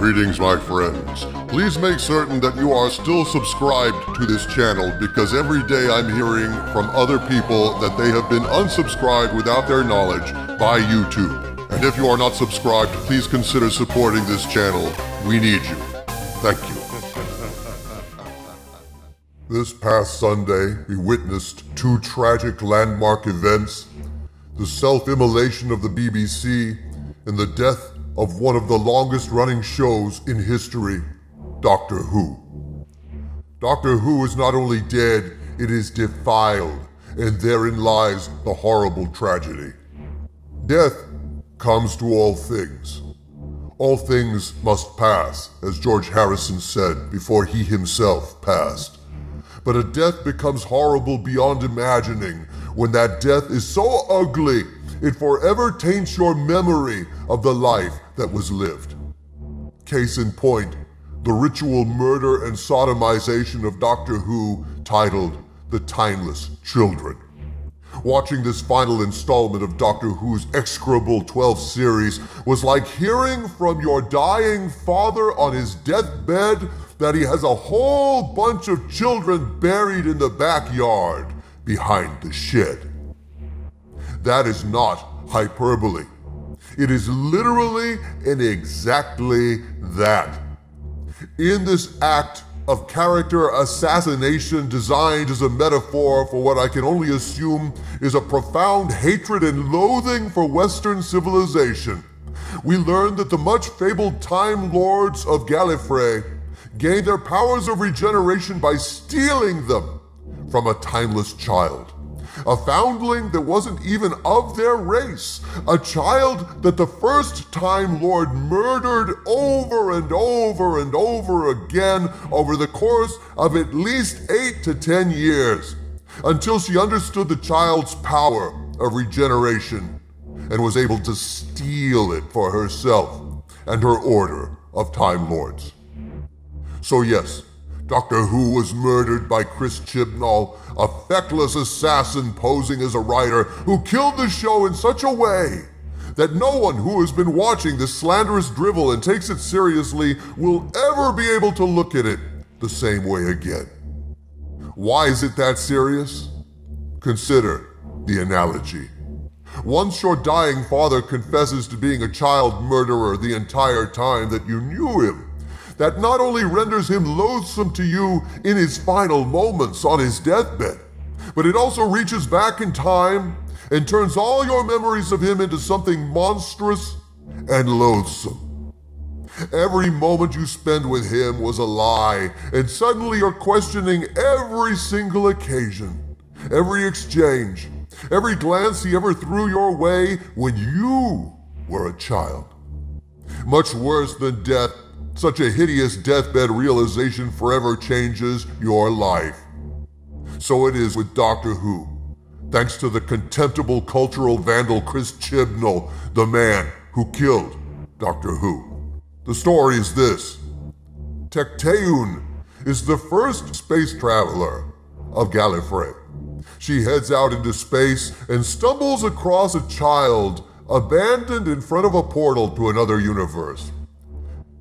Greetings, my friends. Please make certain that you are still subscribed to this channel because every day I'm hearing from other people that they have been unsubscribed without their knowledge by YouTube. And if you are not subscribed, please consider supporting this channel. We need you. Thank you. This past Sunday, we witnessed two tragic landmark events, the self-immolation of the BBC and the death of one of the longest-running shows in history, Doctor Who. Doctor Who is not only dead, it is defiled, and therein lies the horrible tragedy. Death comes to all things. All things must pass, as George Harrison said before he himself passed. But a death becomes horrible beyond imagining when that death is so ugly it forever taints your memory of the life that was lived. Case in point, the ritual murder and sodomization of Doctor Who, titled The Timeless Children. Watching this final installment of Doctor Who's execrable 12th series was like hearing from your dying father on his deathbed that he has a whole bunch of children buried in the backyard behind the shed. That is not hyperbole. It is literally and exactly that. In this act of character assassination designed as a metaphor for what I can only assume is a profound hatred and loathing for Western civilization, we learn that the much-fabled Time Lords of Gallifrey gained their powers of regeneration by stealing them from a timeless child. A foundling that wasn't even of their race, a child that the first Time Lord murdered over and over and over again over the course of at least 8 to 10 years, until she understood the child's power of regeneration and was able to steal it for herself and her order of Time Lords. So yes, Doctor Who was murdered by Chris Chibnall, a feckless assassin posing as a writer who killed the show in such a way that no one who has been watching this slanderous drivel and takes it seriously will ever be able to look at it the same way again. Why is it that serious? Consider the analogy. Once your dying father confesses to being a child murderer the entire time that you knew him, that not only renders him loathsome to you in his final moments on his deathbed, but it also reaches back in time and turns all your memories of him into something monstrous and loathsome. Every moment you spent with him was a lie, and suddenly you're questioning every single occasion, every exchange, every glance he ever threw your way when you were a child. Much worse than death, such a hideous deathbed realization forever changes your life. So it is with Doctor Who. Thanks to the contemptible cultural vandal Chris Chibnall, the man who killed Doctor Who. The story is this. Tecteun is the first space traveler of Gallifrey. She heads out into space and stumbles across a child abandoned in front of a portal to another universe.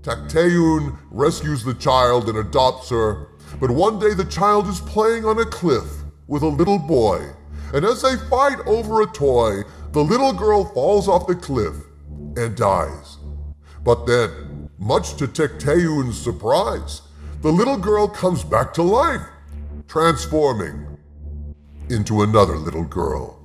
Tecteun rescues the child and adopts her, but one day the child is playing on a cliff with a little boy, and as they fight over a toy, the little girl falls off the cliff and dies. But then, much to Tecteun's surprise, the little girl comes back to life, transforming into another little girl.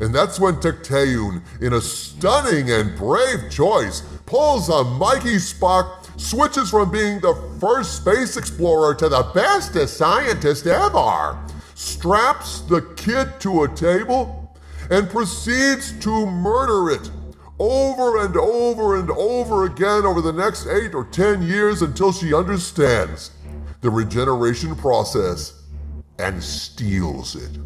And that's when Tecteun, in a stunning and brave choice, pulls a Mikey Spock, switches from being the first space explorer to the bestest scientist ever, straps the kid to a table, and proceeds to murder it over and over and over again over the next 8 or 10 years until she understands the regeneration process and steals it.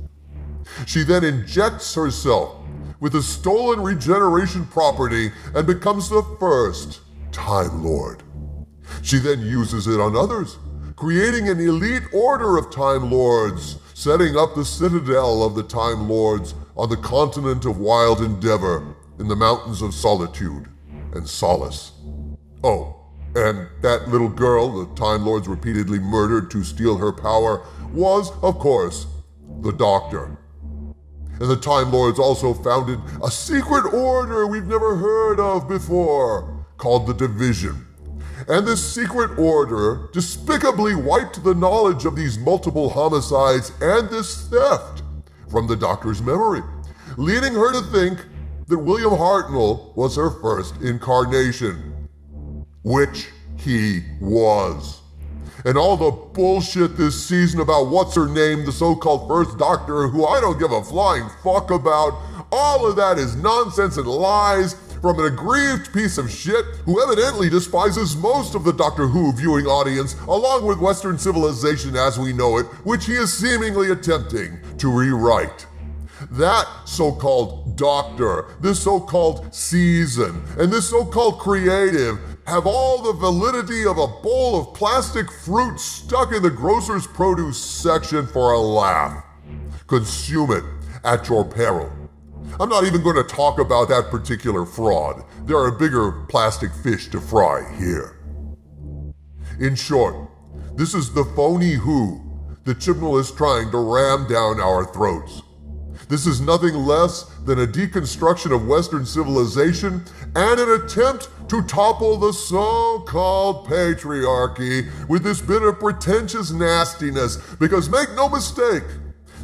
She then injects herself with a stolen regeneration property and becomes the first Time Lord. She then uses it on others, creating an elite order of Time Lords, setting up the Citadel of the Time Lords on the continent of Wild Endeavor in the Mountains of Solitude and Solace. Oh, And that little girl the Time Lords repeatedly murdered to steal her power was, of course, the Doctor. And the Time Lords also founded a secret order we've never heard of before, called the Division. And this secret order despicably wiped the knowledge of these multiple homicides and this theft from the Doctor's memory, leading her to think that William Hartnell was her first incarnation, which he was. And all the bullshit this season about what's-her-name, the so-called first Doctor, who I don't give a flying fuck about, all of that is nonsense and lies from an aggrieved piece of shit who evidently despises most of the Doctor Who viewing audience, along with Western civilization as we know it, which he is seemingly attempting to rewrite. That so-called Doctor, this so-called season, and this so-called creative have all the validity of a bowl of plastic fruit stuck in the grocer's produce section for a laugh. Consume it at your peril. I'm not even going to talk about that particular fraud. There are bigger plastic fish to fry here. In short, this is the phony Who that Chibnall is trying to ram down our throats. This is nothing less than a deconstruction of Western civilization and an attempt to topple the so-called patriarchy with this bit of pretentious nastiness, because make no mistake,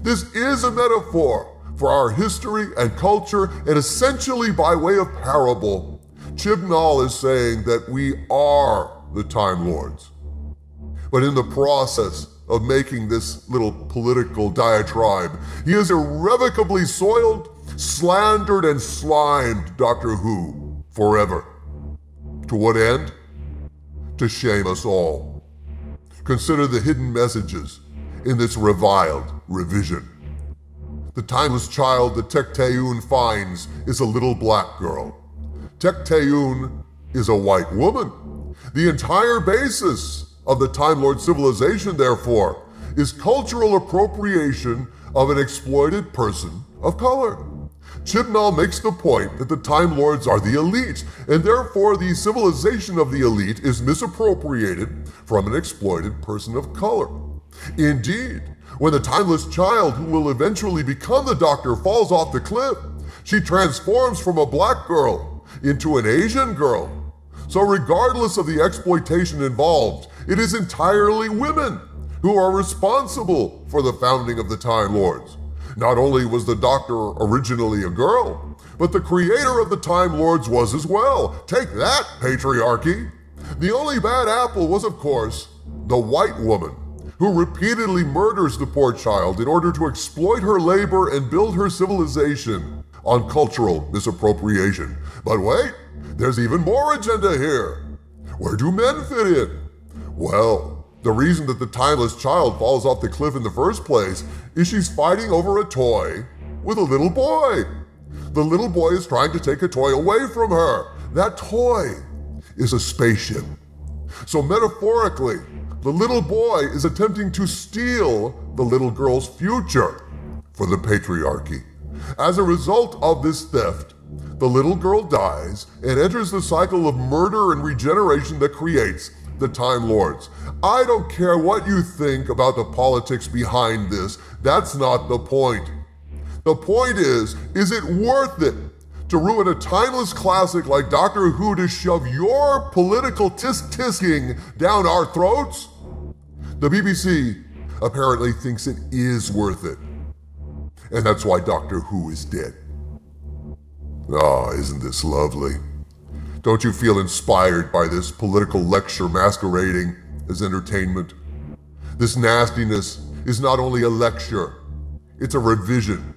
this is a metaphor for our history and culture, and essentially by way of parable, Chibnall is saying that we are the Time Lords. But in the process of making this little political diatribe, he has irrevocably soiled, slandered, and slimed Doctor Who forever. To what end? To shame us all. Consider the hidden messages in this reviled revision. The timeless child that Tecteun finds is a little black girl. Tecteun is a white woman. The entire basis of the Time Lord civilization, therefore, is cultural appropriation of an exploited person of color. Chibnall makes the point that the Time Lords are the elite, and therefore the civilization of the elite is misappropriated from an exploited person of color. Indeed, when the timeless child who will eventually become the Doctor falls off the cliff, she transforms from a black girl into an Asian girl. So regardless of the exploitation involved, it is entirely women who are responsible for the founding of the Time Lords. Not only was the Doctor originally a girl, but the creator of the Time Lords was as well. Take that, patriarchy! The only bad apple was, of course, the white woman, who repeatedly murders the poor child in order to exploit her labor and build her civilization on cultural misappropriation. But wait, there's even more agenda here. Where do men fit in? Well, the reason that the timeless child falls off the cliff in the first place is she's fighting over a toy with a little boy. The little boy is trying to take a toy away from her. That toy is a spaceship. So metaphorically, the little boy is attempting to steal the little girl's future for the patriarchy. As a result of this theft, the little girl dies and enters the cycle of murder and regeneration that creates the Time Lords. I don't care what you think about the politics behind this. That's not the point. The point is it worth it to ruin a timeless classic like Doctor Who to shove your political tisk-tisking down our throats? The BBC apparently thinks it is worth it. And that's why Doctor Who is dead. Ah, isn't this lovely? Don't you feel inspired by this political lecture masquerading as entertainment? This nastiness is not only a lecture, it's a revision.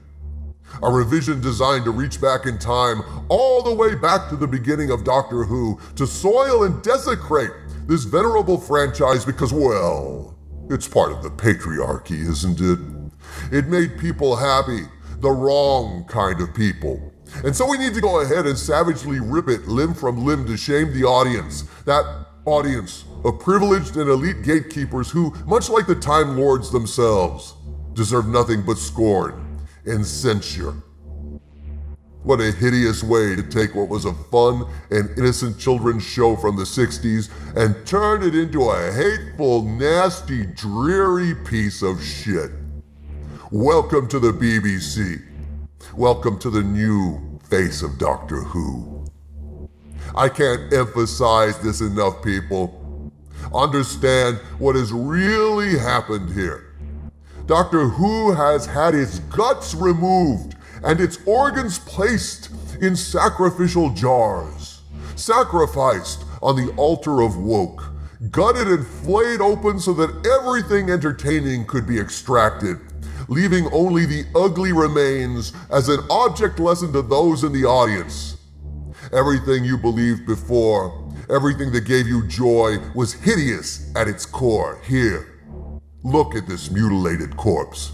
A revision designed to reach back in time, all the way back to the beginning of Doctor Who, to soil and desecrate this venerable franchise because, well, it's part of the patriarchy, isn't it? It made people happy, the wrong kind of people. And so we need to go ahead and savagely rip it limb from limb to shame the audience, that audience of privileged and elite gatekeepers who, much like the Time Lords themselves, deserve nothing but scorn and censure. What a hideous way to take what was a fun and innocent children's show from the 60s and turn it into a hateful, nasty, dreary piece of shit. Welcome to the BBC. Welcome to the new face of Doctor Who. I can't emphasize this enough, people. Understand what has really happened here. Doctor Who has had its guts removed and its organs placed in sacrificial jars, sacrificed on the altar of woke, gutted and flayed open so that everything entertaining could be extracted, leaving only the ugly remains as an object lesson to those in the audience. Everything you believed before, everything that gave you joy, was hideous at its core. Here, look at this mutilated corpse.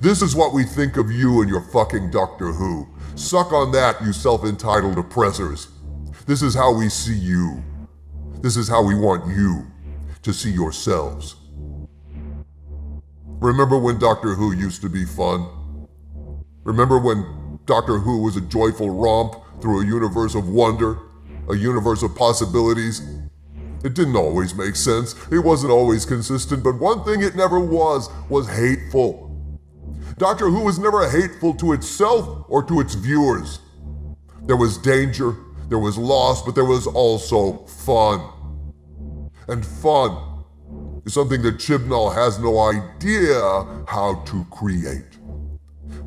This is what we think of you and your fucking Doctor Who. Suck on that, you self-entitled oppressors. This is how we see you. This is how we want you to see yourselves. Remember when Doctor Who used to be fun? Remember when Doctor Who was a joyful romp through a universe of wonder, a universe of possibilities? It didn't always make sense. It wasn't always consistent, but one thing it never was hateful. Doctor Who was never hateful to itself or to its viewers. There was danger, there was loss, but there was also fun. And fun is something that Chibnall has no idea how to create.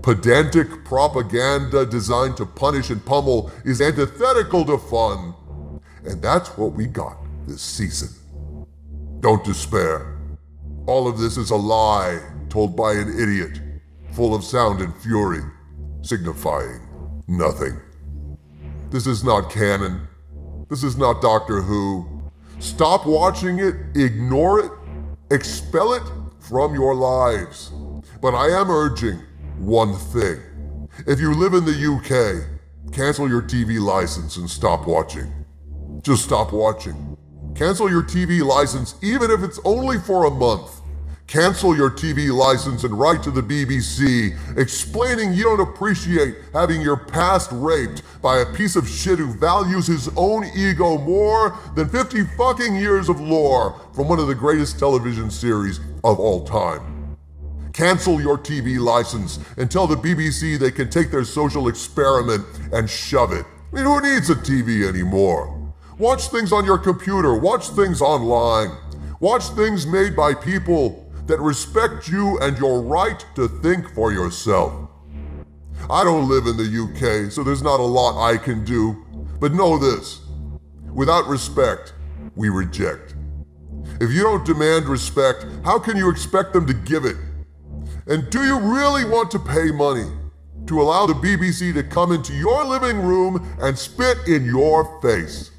Pedantic propaganda designed to punish and pummel is antithetical to fun. And that's what we got this season. Don't despair. All of this is a lie told by an idiot, full of sound and fury, signifying nothing. This is not canon. This is not Doctor Who. Stop watching it, ignore it, expel it from your lives. But I am urging one thing. If you live in the UK, cancel your TV license and stop watching. Just stop watching. Cancel your TV license, even if it's only for a month. Cancel your TV license and write to the BBC explaining you don't appreciate having your past raped by a piece of shit who values his own ego more than 50 fucking years of lore from one of the greatest television series of all time. Cancel your TV license and tell the BBC they can take their social experiment and shove it. I mean, who needs a TV anymore? Watch things on your computer, watch things online, watch things made by people that respect you and your right to think for yourself. I don't live in the UK, so there's not a lot I can do, but know this: without respect, we reject. If you don't demand respect, how can you expect them to give it? And do you really want to pay money to allow the BBC to come into your living room and spit in your face?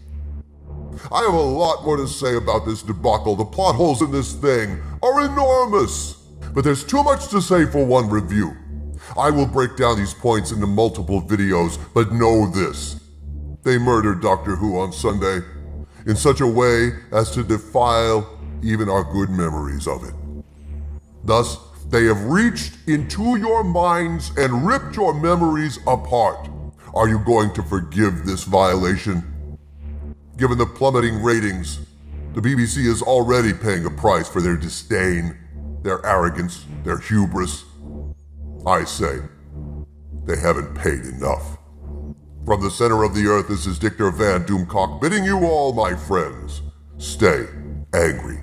I have a lot more to say about this debacle. The plot holes in this thing are enormous, but there's too much to say for one review. I will break down these points into multiple videos, but know this: they murdered Doctor Who on Sunday in such a way as to defile even our good memories of it. Thus, they have reached into your minds and ripped your memories apart. Are you going to forgive this violation? Given the plummeting ratings, the BBC is already paying a price for their disdain, their arrogance, their hubris. I say, they haven't paid enough. From the center of the earth, this is Victor Van Doomcock bidding you all, my friends, stay angry.